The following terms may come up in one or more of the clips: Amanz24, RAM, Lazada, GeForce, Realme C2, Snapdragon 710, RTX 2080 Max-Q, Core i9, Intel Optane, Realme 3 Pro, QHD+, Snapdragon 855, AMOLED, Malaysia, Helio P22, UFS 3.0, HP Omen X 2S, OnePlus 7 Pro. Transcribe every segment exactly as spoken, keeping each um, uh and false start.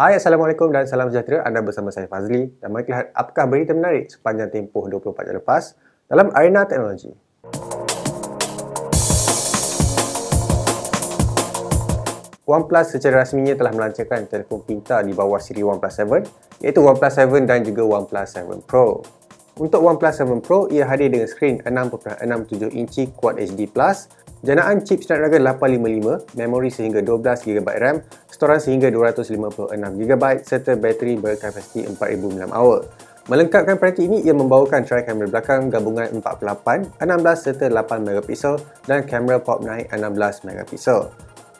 Hai, Assalamualaikum dan salam sejahtera. Anda bersama saya Fazli dan mari kita lihat apakah berita menarik sepanjang tempoh dua puluh empat jam lepas dalam arena teknologi. OnePlus secara rasminya telah melancarkan telefon pintar di bawah siri OnePlus seven, iaitu OnePlus seven dan juga OnePlus seven Pro. Untuk OnePlus seven Pro, ia hadir dengan skrin enam perpuluhan enam tujuh inci Q H D plus, janaan chip Snapdragon lapan lima lima, memori sehingga dua belas gigabyte RAM, storan sehingga dua ratus lima puluh enam gigabyte serta bateri berkapasiti empat ribu mAh. Melengkapkan peranti ini, ia membawakan tirai kamera belakang gabungan empat puluh lapan, enam belas serta lapan megapiksel dan kamera pop naik enam belas megapiksel.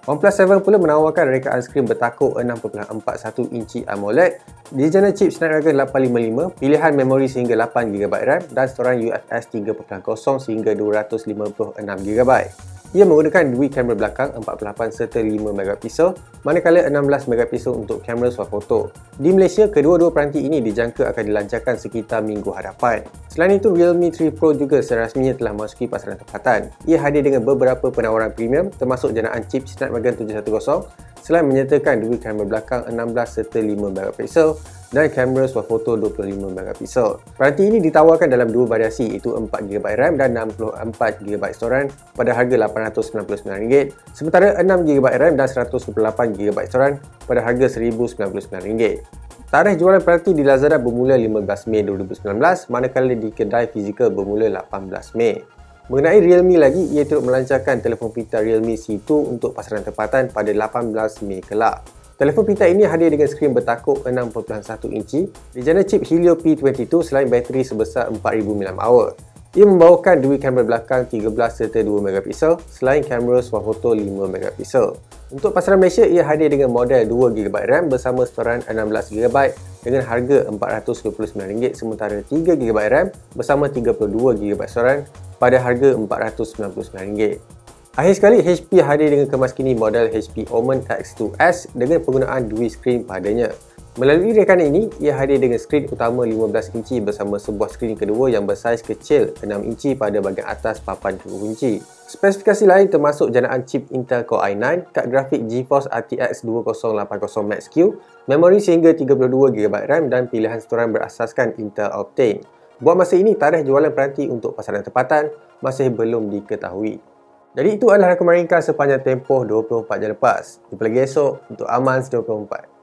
OnePlus seven pula menawarkan rekaan skrin bertakuk enam perpuluhan empat satu inci AMOLED, dijana chip Snapdragon lapan lima lima, pilihan memori sehingga lapan gigabyte RAM dan storan U F S tiga titik kosong sehingga dua ratus lima puluh enam gigabyte. Ia menggunakan dua kamera belakang empat puluh lapan serta lima megapiksel, manakala enam belas megapiksel untuk kamera swafoto. Di Malaysia, kedua-dua peranti ini dijangka akan dilancarkan sekitar minggu hadapan. Selain itu, Realme three Pro juga secara rasminya telah masuki pasaran tempatan. Ia hadir dengan beberapa penawaran premium termasuk janaan chip Snapdragon tujuh satu kosong, selain menyertakan dua kamera belakang enam belas serta lima megapiksel dan kamera swafoto dua puluh lima megapiksel. Peranti ini ditawarkan dalam dua variasi iaitu empat gigabyte RAM dan enam puluh empat gigabyte storan pada harga lapan ratus sembilan puluh sembilan ringgit, sementara enam gigabyte RAM dan seratus dua puluh lapan gigabyte storan pada harga seribu sembilan puluh sembilan ringgit. Tarikh jualan peranti di Lazada bermula lima belas Mei dua ribu sembilan belas, manakala di kedai fizikal bermula lapan belas Mei. Mengenai Realme lagi, ia turut melancarkan telefon pintar Realme C two untuk pasaran tempatan pada lapan belas Mei kelak. Telefon pintar ini hadir dengan skrin bertakuk enam perpuluhan satu inci, dijana chip Helio P dua puluh dua selain bateri sebesar empat ribu mAh. Ia membawakan dua kamera belakang tiga belas serta dua megapiksel selain kamera swafoto lima megapiksel. Untuk pasaran Malaysia, ia hadir dengan model dua gigabyte RAM bersama storan enam belas gigabyte dengan harga empat ratus dua puluh sembilan ringgit, sementara tiga gigabyte RAM bersama tiga puluh dua gigabyte storan pada harga empat ratus sembilan puluh sembilan ringgit. Akhir sekali, H P hadir dengan kemas kini model H P Omen X two S dengan penggunaan dua skrin padanya. Melalui rekanan ini, ia hadir dengan skrin utama lima belas inci bersama sebuah skrin kedua yang bersaiz kecil enam inci pada bahagian atas papan kekunci. Spesifikasi lain termasuk janaan chip Intel Core i nine, kad grafik GeForce R T X dua ribu lapan puluh Max-Q, memori sehingga tiga puluh dua gigabyte RAM dan pilihan storan berasaskan Intel Optane. Buat masa ini, tarikh jualan peranti untuk pasaran tempatan masih belum diketahui. Jadi itu adalah rakaman ringkas sepanjang tempoh dua puluh empat jam lepas. Jumpa lagi esok untuk Amanz dua puluh empat.